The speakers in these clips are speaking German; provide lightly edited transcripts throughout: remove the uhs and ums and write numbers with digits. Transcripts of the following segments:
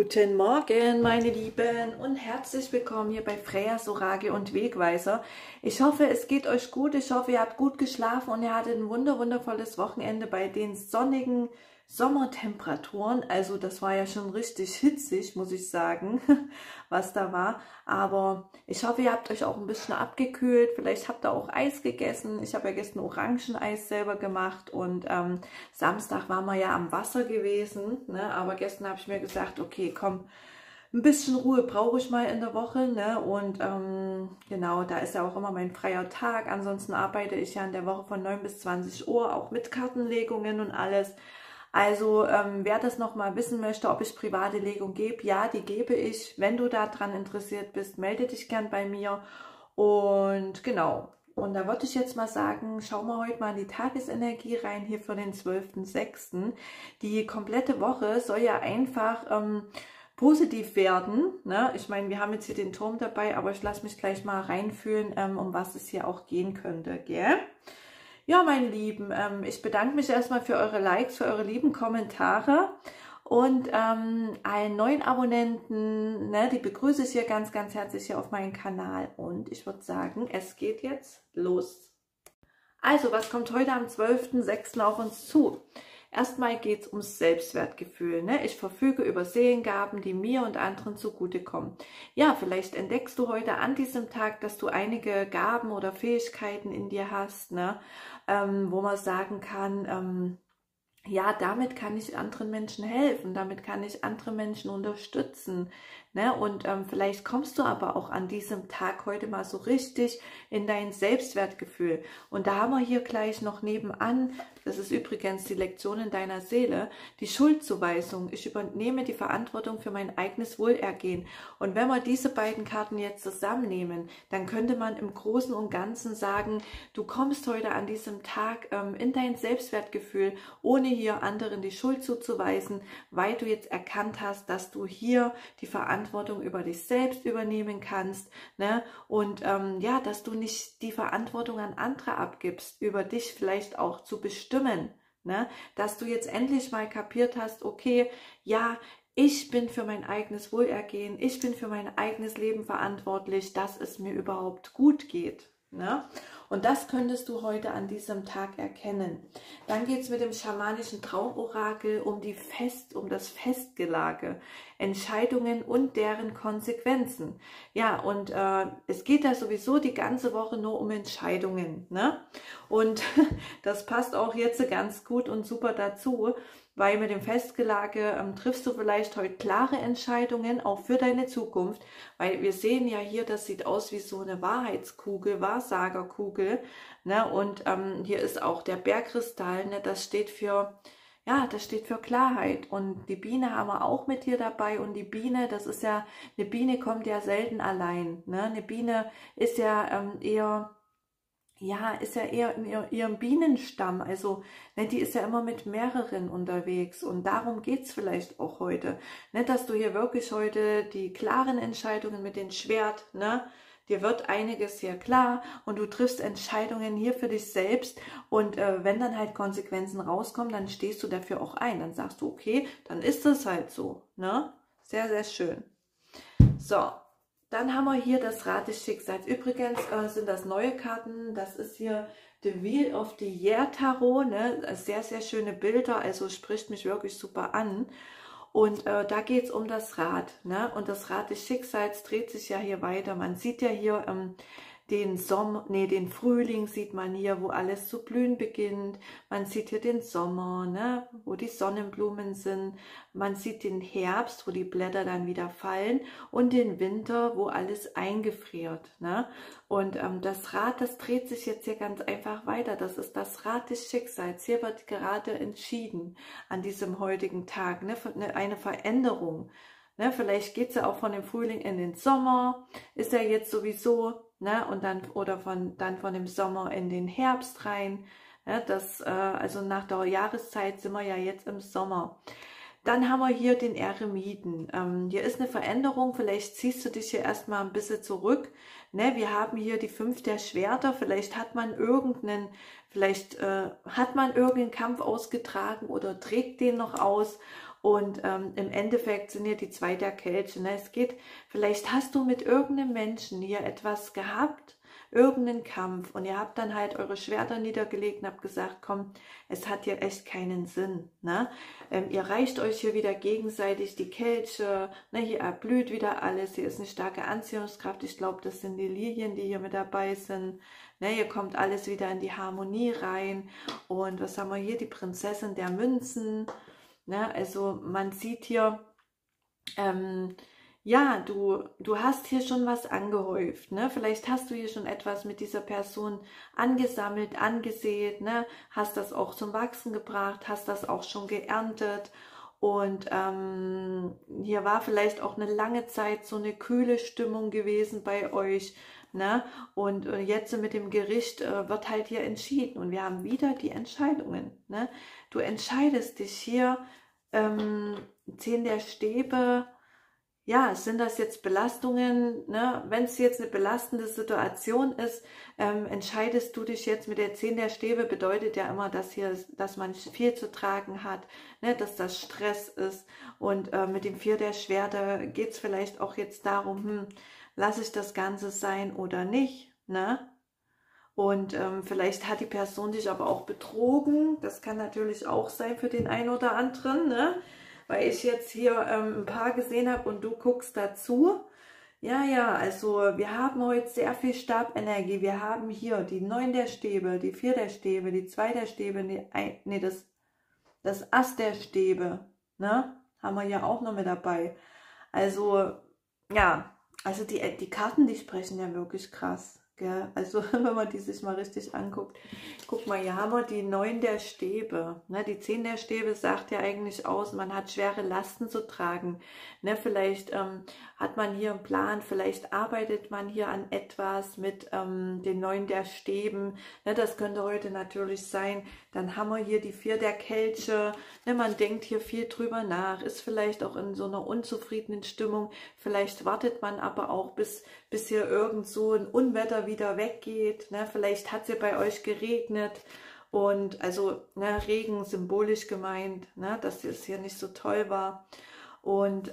Guten Morgen, meine Lieben, und herzlich willkommen hier bei Freyas Orakel und Wegweiser. Ich hoffe, es geht euch gut. Ich hoffe, ihr habt gut geschlafen und ihr hattet ein wundervolles Wochenende bei den sonnigen Sommertemperaturen. Also das war ja schon richtig hitzig, muss ich sagen, was da war. Aber ich hoffe, ihr habt euch auch ein bisschen abgekühlt. Vielleicht habt ihr auch Eis gegessen. Ich habe ja gestern Orangeneis selber gemacht und Samstag waren wir ja am Wasser gewesen, ne? Aber gestern habe ich mir gesagt, okay, komm, ein bisschen Ruhe brauche ich mal in der Woche, ne? Und genau, da ist ja auch immer mein freier Tag. Ansonsten arbeite ich ja in der Woche von 9 bis 20 Uhr, auch mit Kartenlegungen und alles. Also wer das nochmal wissen möchte, ob ich private Legung gebe, ja, die gebe ich. Wenn du daran interessiert bist, melde dich gern bei mir. Und genau, und da wollte ich jetzt mal sagen, schau mal heute mal in die Tagesenergie rein, hier für den 12.06. Die komplette Woche soll ja einfach positiv werden, ne? Ich meine, wir haben jetzt hier den Turm dabei, aber ich lasse mich gleich mal reinfühlen, um was es hier auch gehen könnte, gell? Ja, meine Lieben, ich bedanke mich erstmal für eure Likes, für eure lieben Kommentare und allen neuen Abonnenten, ne, die begrüße ich hier ganz herzlich hier auf meinen Kanal und ich würde sagen, es geht jetzt los. Also, was kommt heute am 12.06. auf uns zu? Erstmal geht es ums Selbstwertgefühl, ne? Ich verfüge über Seelengaben, die mir und anderen zugutekommen. Ja, vielleicht entdeckst du heute an diesem Tag, dass du einige Gaben oder Fähigkeiten in dir hast, ne? Wo man sagen kann, ja, damit kann ich anderen Menschen helfen, damit kann ich andere Menschen unterstützen, ne? Und vielleicht kommst du aber auch an diesem Tag heute mal so richtig in dein Selbstwertgefühl. Und da haben wir hier gleich noch nebenan, das ist übrigens die Lektion in deiner Seele, die Schuldzuweisung. Ich übernehme die Verantwortung für mein eigenes Wohlergehen. Und wenn wir diese beiden Karten jetzt zusammennehmen, dann könnte man im Großen und Ganzen sagen, du kommst heute an diesem Tag in dein Selbstwertgefühl, ohne hier anderen die Schuld zuzuweisen, weil du jetzt erkannt hast, dass du hier die Verantwortung über dich selbst übernehmen kannst, ne? Und ja, dass du nicht die Verantwortung an andere abgibst, über dich vielleicht auch zu bestimmen, ne? Dass du jetzt endlich mal kapiert hast, okay, ja, ich bin für mein eigenes Wohlergehen, ich bin für mein eigenes Leben verantwortlich, dass es mir überhaupt gut geht, ne? Und das könntest du heute an diesem Tag erkennen. Dann geht es mit dem schamanischen Traumorakel um das Festgelage, Entscheidungen und deren Konsequenzen. Ja, und es geht da sowieso die ganze Woche nur um Entscheidungen, ne? Und das passt auch jetzt ganz gut und super dazu, weil mit dem Festgelage triffst du vielleicht heute klare Entscheidungen, auch für deine Zukunft, weil wir sehen ja hier, das sieht aus wie so eine Wahrheitskugel, Wahrsagerkugel, ne? Und hier ist auch der Bergkristall, ne? Das steht für, ja, das steht für Klarheit. Und die Biene haben wir auch mit hier dabei. Und die Biene, das ist ja, eine Biene kommt ja selten allein, ne? Eine Biene ist ja eher... ja, ist ja eher in ihrem Bienenstamm, also ne, die ist ja immer mit mehreren unterwegs und darum geht es vielleicht auch heute, ne, dass du hier wirklich heute die klaren Entscheidungen mit dem Schwert, ne, dir wird einiges hier klar und du triffst Entscheidungen hier für dich selbst und wenn dann halt Konsequenzen rauskommen, dann stehst du dafür auch ein, dann sagst du, okay, dann ist es halt so, ne, sehr schön. So. Dann haben wir hier das Rad des Schicksals. Übrigens sind das neue Karten. Das ist hier The Wheel of the Year Tarot. Ne? Sehr schöne Bilder, also spricht mich wirklich super an. Und da geht es um das Rad. Ne? Und das Rad des Schicksals dreht sich ja hier weiter. Man sieht ja hier den Frühling sieht man hier, wo alles zu blühen beginnt. Man sieht hier den Sommer, ne, wo die Sonnenblumen sind. Man sieht den Herbst, wo die Blätter dann wieder fallen. Und den Winter, wo alles eingefriert, ne. Und das Rad, das dreht sich jetzt hier ganz einfach weiter. Das ist das Rad des Schicksals. Hier wird gerade entschieden an diesem heutigen Tag, ne, eine Veränderung. Ne, vielleicht geht es ja auch von dem Frühling in den Sommer, ist ja jetzt sowieso, ne, und dann, oder von dem Sommer in den Herbst rein, ne, das, also nach der Jahreszeit sind wir ja jetzt im Sommer. Dann haben wir hier den Eremiten. Hier ist eine Veränderung, vielleicht ziehst du dich hier erstmal ein bisschen zurück, ne, wir haben hier die 5 der Schwerter, vielleicht hat man irgendeinen, vielleicht hat man irgendeinen Kampf ausgetragen oder trägt den noch aus. Und im Endeffekt sind hier die zwei der Kelche. Ne? Es geht, vielleicht hast du mit irgendeinem Menschen hier etwas gehabt, irgendeinen Kampf, und ihr habt dann halt eure Schwerter niedergelegt und habt gesagt, komm, es hat hier echt keinen Sinn. Ne? Ihr reicht euch hier wieder gegenseitig die Kelche, ne? Hier erblüht wieder alles, hier ist eine starke Anziehungskraft. Ich glaube, das sind die Lilien, die hier mit dabei sind. Ne? Hier kommt alles wieder in die Harmonie rein. Und was haben wir hier? Die Prinzessin der Münzen. Ne? Also man sieht hier, ja, du hast hier schon was angehäuft, ne? Vielleicht hast du hier schon etwas mit dieser Person angesammelt, angesät, ne? Hast das auch zum Wachsen gebracht, hast das auch schon geerntet. Und hier war vielleicht auch eine lange Zeit so eine kühle Stimmung gewesen bei euch, ne? Und jetzt mit dem Gericht wird halt hier entschieden. Und wir haben wieder die Entscheidungen, ne? Du entscheidest dich hier, 10 der Stäbe. Ja, sind das jetzt Belastungen, ne? Wenn es jetzt eine belastende Situation ist, entscheidest du dich jetzt mit der 10 der Stäbe, bedeutet ja immer, dass hier, dass man viel zu tragen hat, ne? Dass das Stress ist. Und mit dem 4 der Schwerter geht es vielleicht auch jetzt darum, lasse ich das Ganze sein oder nicht, ne? Und vielleicht hat die Person dich aber auch betrogen, das kann natürlich auch sein für den einen oder anderen, ne? Weil ich jetzt hier ein paar gesehen habe und du guckst dazu. Ja, also wir haben heute sehr viel Stabenergie. Wir haben hier die 9 der Stäbe, die 4 der Stäbe, die 2 der Stäbe, das Ass der Stäbe, ne? Haben wir ja auch noch mit dabei. Also, ja, also die Karten, die sprechen ja wirklich krass, gell? Also wenn man die sich mal richtig anguckt. Guck mal, hier haben wir die 9 der Stäbe. Ne? Die 10 der Stäbe sagt ja eigentlich aus, man hat schwere Lasten zu tragen. Ne? Vielleicht hat man hier einen Plan, vielleicht arbeitet man hier an etwas mit den 9 der Stäben. Ne? Das könnte heute natürlich sein. Dann haben wir hier die 4 der Kelche. Ne? Man denkt hier viel drüber nach, ist vielleicht auch in so einer unzufriedenen Stimmung. Vielleicht wartet man aber auch, bis hier irgend so ein Unwetter wieder weggeht. Ne? Vielleicht hat es hier bei euch geregnet. Und also, ne, Regen symbolisch gemeint, ne, dass es hier nicht so toll war. Und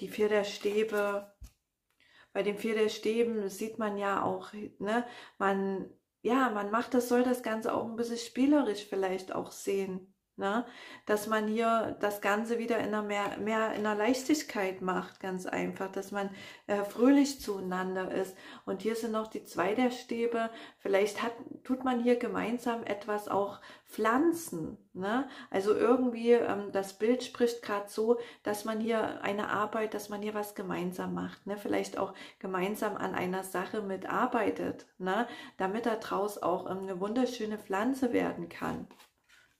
die 4 der Stäbe, bei den 4 der Stäben sieht man ja auch, ne, man macht das, soll das Ganze auch ein bisschen spielerisch vielleicht auch sehen, ne, dass man hier das Ganze wieder in einer mehr in einer Leichtigkeit macht, ganz einfach, dass man fröhlich zueinander ist. Und hier sind noch die 2 der Stäbe. Vielleicht tut man hier gemeinsam etwas auch pflanzen, ne? Also irgendwie, das Bild spricht gerade so, dass man hier eine Arbeit, dass man hier was gemeinsam macht, ne? Vielleicht auch gemeinsam an einer Sache mitarbeitet, ne? Damit daraus auch eine wunderschöne Pflanze werden kann.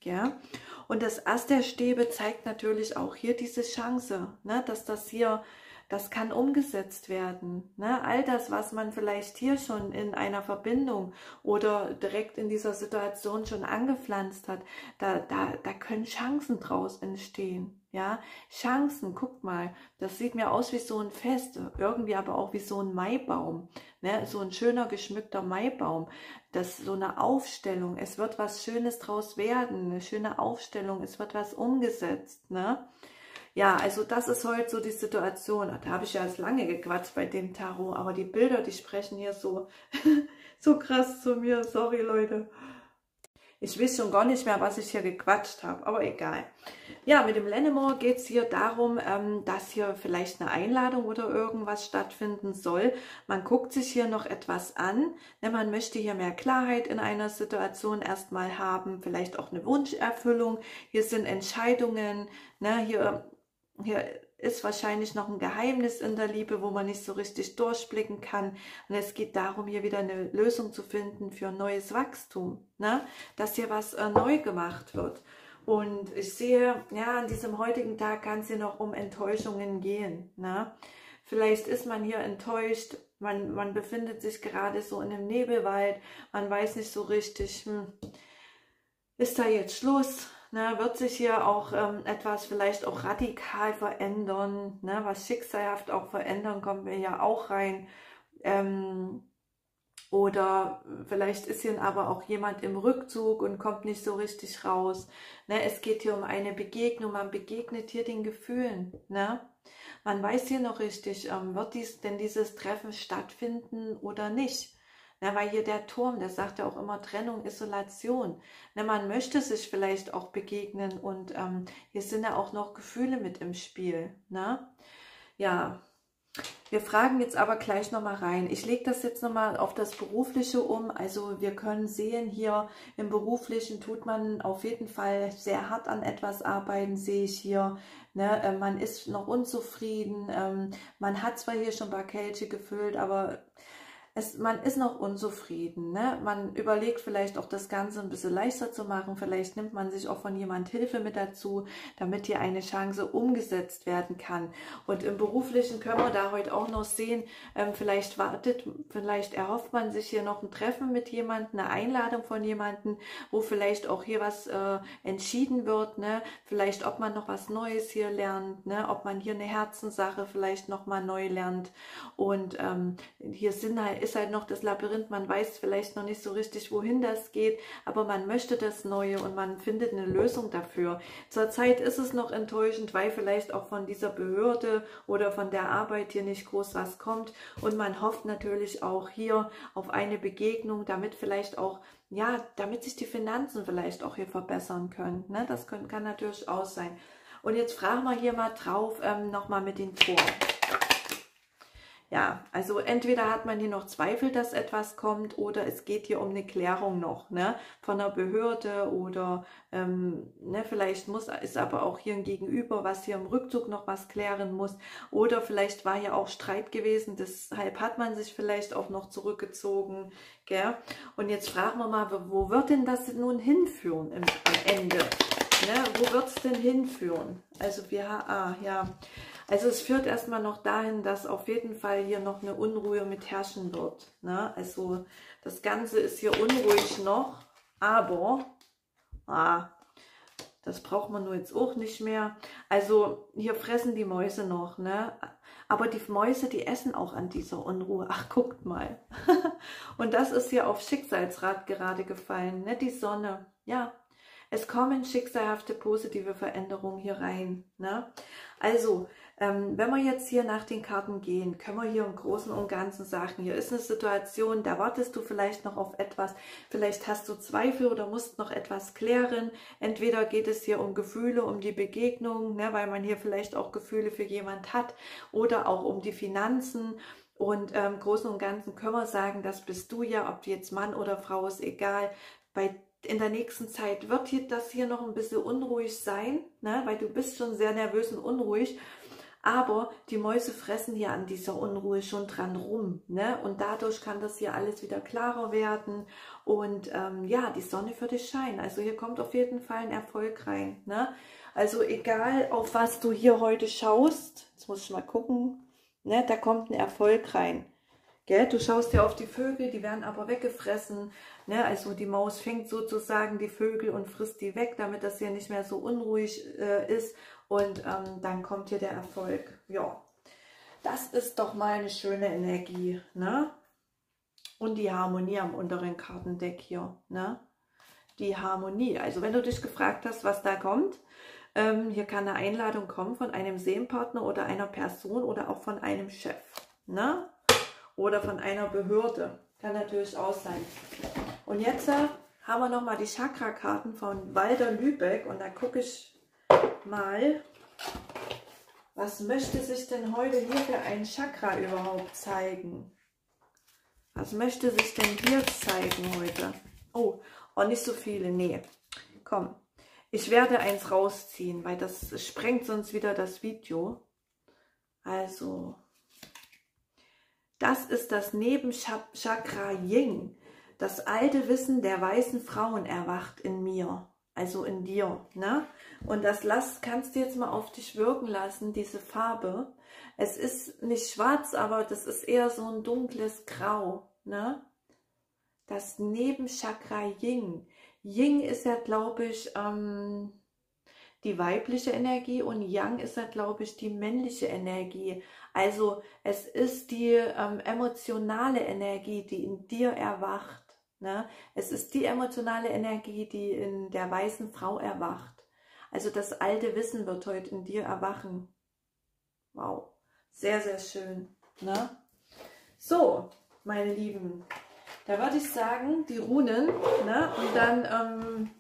Ja, und das Ass der Stäbe zeigt natürlich auch hier diese Chance, ne, dass das hier, das kann umgesetzt werden. Ne? All das, was man vielleicht hier schon in einer Verbindung oder direkt in dieser Situation schon angepflanzt hat, da können Chancen draus entstehen. Ja, Chancen, guckt mal, das sieht mir aus wie so ein Fest, irgendwie aber auch wie so ein Maibaum, ne? So ein schöner geschmückter Maibaum, das so eine Aufstellung, es wird was Schönes draus werden, eine schöne Aufstellung, es wird was umgesetzt, ne? Ja, also das ist heute so die Situation. Da habe ich ja jetzt lange gequatscht bei dem Tarot, aber die Bilder, die sprechen hier so, so krass zu mir. Sorry, Leute. Ich weiß schon gar nicht mehr, was ich hier gequatscht habe, aber egal. Ja, mit dem Lenormand geht es hier darum, dass hier vielleicht eine Einladung oder irgendwas stattfinden soll. Man guckt sich hier noch etwas an, denn man möchte hier mehr Klarheit in einer Situation erstmal haben, vielleicht auch eine Wunscherfüllung. Hier sind Entscheidungen, ne, hier ist wahrscheinlich noch ein Geheimnis in der Liebe, wo man nicht so richtig durchblicken kann. Und es geht darum, hier wieder eine Lösung zu finden für neues Wachstum, ne? Dass hier was neu gemacht wird. Und ich sehe, ja, an diesem heutigen Tag kann es hier noch um Enttäuschungen gehen, ne? Vielleicht ist man hier enttäuscht, man befindet sich gerade so in einem Nebelwald, man weiß nicht so richtig, ist da jetzt Schluss? Ne, wird sich hier auch etwas vielleicht auch radikal verändern, ne, was schicksalhaft auch verändern, kommen wir ja auch rein. Oder vielleicht ist hier aber auch jemand im Rückzug und kommt nicht so richtig raus. Ne, es geht hier um eine Begegnung, man begegnet hier den Gefühlen. Ne? Man weiß hier noch richtig, wird dieses Treffen stattfinden oder nicht. Ne, weil hier der Turm, der sagt ja auch immer Trennung, Isolation. Ne, man möchte sich vielleicht auch begegnen und hier sind ja auch noch Gefühle mit im Spiel. Ne? Ja. Wir fragen jetzt aber gleich nochmal rein. Ich lege das jetzt nochmal auf das Berufliche um. Also wir können sehen, hier im Beruflichen tut man auf jeden Fall sehr hart an etwas arbeiten, sehe ich hier. Ne? Man ist noch unzufrieden. Man hat zwar hier schon ein paar Kelche gefüllt, aber man ist noch unzufrieden. Ne? Man überlegt vielleicht auch das Ganze ein bisschen leichter zu machen. Vielleicht nimmt man sich auch von jemand Hilfe mit dazu, damit hier eine Chance umgesetzt werden kann. Und im Beruflichen können wir da heute auch noch sehen, vielleicht erhofft man sich hier noch ein Treffen mit jemandem, eine Einladung von jemandem, wo vielleicht auch hier was entschieden wird. Ne? Vielleicht, ob man noch was Neues hier lernt, ne? Ob man hier eine Herzenssache vielleicht nochmal neu lernt. Und hier ist halt noch das Labyrinth, man weiß vielleicht noch nicht so richtig, wohin das geht, aber man möchte das Neue und man findet eine Lösung dafür. Zurzeit ist es noch enttäuschend, weil vielleicht auch von dieser Behörde oder von der Arbeit hier nicht groß was kommt und man hofft natürlich auch hier auf eine Begegnung, damit vielleicht auch, ja, damit sich die Finanzen vielleicht auch hier verbessern können. Ne? Das kann natürlich auch sein. Und jetzt fragen wir hier mal drauf, nochmal mit den Toren. Ja, also entweder hat man hier noch Zweifel, dass etwas kommt, oder es geht hier um eine Klärung noch, ne, von der Behörde oder ne, vielleicht ist aber auch hier ein Gegenüber, was hier im Rückzug noch was klären muss, oder vielleicht war hier auch Streit gewesen, deshalb hat man sich vielleicht auch noch zurückgezogen, gell? Und jetzt fragen wir mal, wo wird denn das nun hinführen am Ende? Ne, wo wird es denn hinführen? Also also es führt erstmal noch dahin, dass auf jeden Fall hier noch eine Unruhe mit herrschen wird. Ne? Also das Ganze ist hier unruhig noch, aber das braucht man nur jetzt auch nicht mehr. Also hier fressen die Mäuse noch, ne? Aber die Mäuse, die essen auch an dieser Unruhe. Ach, guckt mal. Und das ist hier auf Schicksalsrad gerade gefallen, ne? Die Sonne, ja. Es kommen schicksalhafte, positive Veränderungen hier rein. Ne? Also, wenn wir jetzt hier nach den Karten gehen, können wir hier im Großen und Ganzen sagen, hier ist eine Situation, da wartest du vielleicht noch auf etwas, vielleicht hast du Zweifel oder musst noch etwas klären. Entweder geht es hier um Gefühle, um die Begegnung, ne, weil man hier vielleicht auch Gefühle für jemand hat, oder auch um die Finanzen. Und im Großen und Ganzen können wir sagen, das bist du ja, ob jetzt Mann oder Frau, ist egal. In der nächsten Zeit wird das hier noch ein bisschen unruhig sein, ne? Weil du bist schon sehr nervös und unruhig, aber die Mäuse fressen hier an dieser Unruhe schon dran rum, ne? Und dadurch kann das hier alles wieder klarer werden und ja, die Sonne für dich scheinen, also hier kommt auf jeden Fall ein Erfolg rein, ne? Also egal, auf was du hier heute schaust, jetzt muss ich mal gucken, ne? Da kommt ein Erfolg rein. Gell? Du schaust ja auf die Vögel, die werden aber weggefressen. Ne? Also die Maus fängt sozusagen die Vögel und frisst die weg, damit das hier nicht mehr so unruhig ist. Und dann kommt hier der Erfolg. Ja, das ist doch mal eine schöne Energie. Ne? Und die Harmonie am unteren Kartendeck hier. Ne? Die Harmonie. Also wenn du dich gefragt hast, was da kommt, hier kann eine Einladung kommen von einem Seelenpartner oder einer Person oder auch von einem Chef. Ne? Oder von einer Behörde. Kann natürlich auch sein. Und jetzt haben wir nochmal die Chakra-Karten von Walter Lübeck. Und da gucke ich mal, was möchte sich denn heute hier für ein Chakra überhaupt zeigen? Was möchte sich denn hier zeigen heute? Oh, nicht so viele. Nee, komm. Ich werde eins rausziehen, weil das sprengt sonst wieder das Video. Also, das ist das Nebenchakra Yin. Das alte Wissen der weißen Frauen erwacht in mir, also in dir. Ne? Und das kannst du jetzt mal auf dich wirken lassen, diese Farbe. Es ist nicht schwarz, aber das ist eher so ein dunkles Grau. Ne? Das Nebenchakra Yin. Yin ist ja, glaube ich, die weibliche Energie und Yang ist ja, glaube ich, die männliche Energie. Also es ist die emotionale Energie, die in dir erwacht. Ne? Es ist die emotionale Energie, die in der weißen Frau erwacht. Also das alte Wissen wird heute in dir erwachen. Wow, sehr, sehr schön. Ne? So, meine Lieben, da würde ich sagen, die Runen, ne? Und dann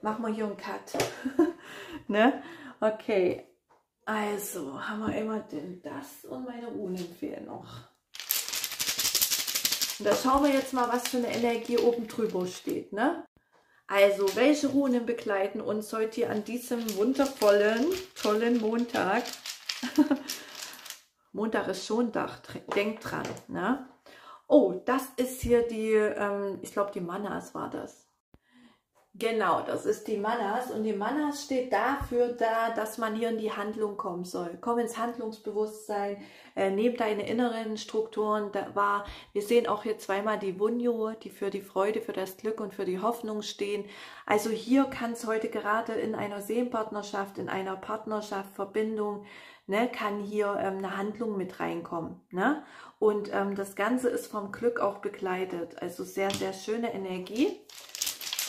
machen wir hier einen Cut. Ne? Okay, also haben wir immer denn das und meine Runen fehlen noch. Und da schauen wir jetzt mal, was für eine Energie oben drüber steht. Ne? Also, welche Runen begleiten uns heute hier an diesem wundervollen, tollen Montag? Montag ist schon Tag, denkt dran. Ne? Oh, das ist hier die, ich glaube die Manas war das. Genau, das ist die Manas und die Manas steht dafür da, dass man hier in die Handlung kommen soll. Komm ins Handlungsbewusstsein, nimm deine inneren Strukturen wahr. Wir sehen auch hier zweimal die Wunjo, die für die Freude, für das Glück und für die Hoffnung stehen. Also hier kann es heute gerade in einer Seelenpartnerschaft, in einer Partnerschaft, Verbindung, ne, kann hier eine Handlung mit reinkommen. Ne? Und das Ganze ist vom Glück auch begleitet. Also sehr, sehr schöne Energie.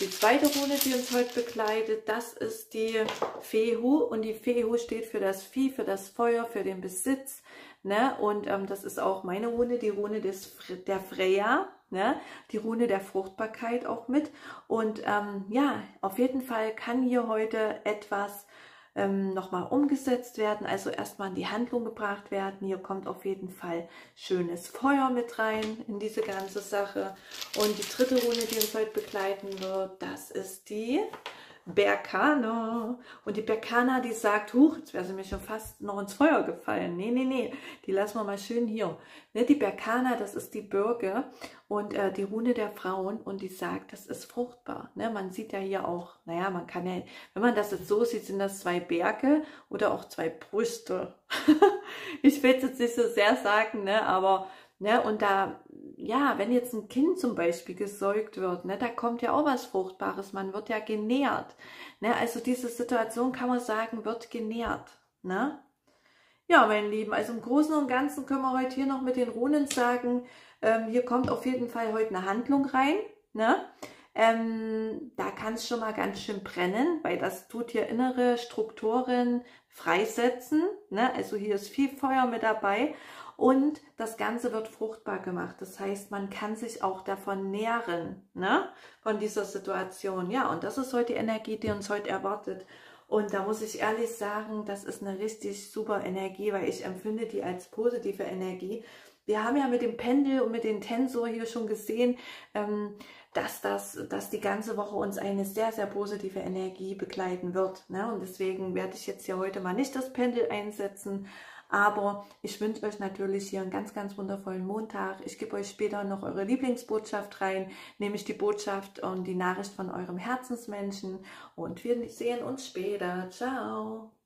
Die zweite Rune, die uns heute begleitet, das ist die Fehu. Und die Fehu steht für das Vieh, für das Feuer, für den Besitz. Ne? Und das ist auch meine Rune, die Rune der Freya, ne? Die Rune der Fruchtbarkeit auch mit. Und ja, auf jeden Fall kann hier heute etwas nochmal umgesetzt werden, also erstmal in die Handlung gebracht werden. Hier kommt auf jeden Fall schönes Feuer mit rein in diese ganze Sache. Und die dritte Rune, die uns heute begleiten wird, das ist die Berkana. Und die Berkana, die sagt, huch, jetzt wäre sie mir schon fast noch ins Feuer gefallen. Nee, nee, nee, die lassen wir mal schön hier. Ne, die Berkana, das ist die Birke und die Rune der Frauen und die sagt, das ist fruchtbar. Ne, man sieht ja hier auch, naja, man kann ja, wenn man das jetzt so sieht, sind das zwei Berge oder auch zwei Brüste. Ich will es jetzt nicht so sehr sagen, ne, aber... Ne, und da, ja, wenn jetzt ein Kind zum Beispiel gesäugt wird, ne, da kommt ja auch was Fruchtbares, man wird ja genährt. Ne, also diese Situation, kann man sagen, wird genährt. Ne? Ja, meine Lieben, also im Großen und Ganzen können wir heute hier noch mit den Runen sagen, hier kommt auf jeden Fall heute eine Handlung rein. Ne? Da kann es schon mal ganz schön brennen, weil das tut hier innere Strukturen freisetzen. Ne? Also hier ist viel Feuer mit dabei. Und das Ganze wird fruchtbar gemacht. Das heißt, man kann sich auch davon nähren, ne? Von dieser Situation. Ja, und das ist heute die Energie, die uns heute erwartet. Und da muss ich ehrlich sagen, das ist eine richtig super Energie, weil ich empfinde die als positive Energie. Wir haben ja mit dem Pendel und mit dem Tensor hier schon gesehen, dass die ganze Woche uns eine sehr, sehr positive Energie begleiten wird. Ne? Und deswegen werde ich jetzt hier heute mal nicht das Pendel einsetzen. Aber ich wünsche euch natürlich hier einen ganz, ganz wundervollen Montag. Ich gebe euch später noch eure Lieblingsbotschaft rein, nämlich die Botschaft und die Nachricht von eurem Herzensmenschen. Und wir sehen uns später. Ciao!